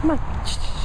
Come on.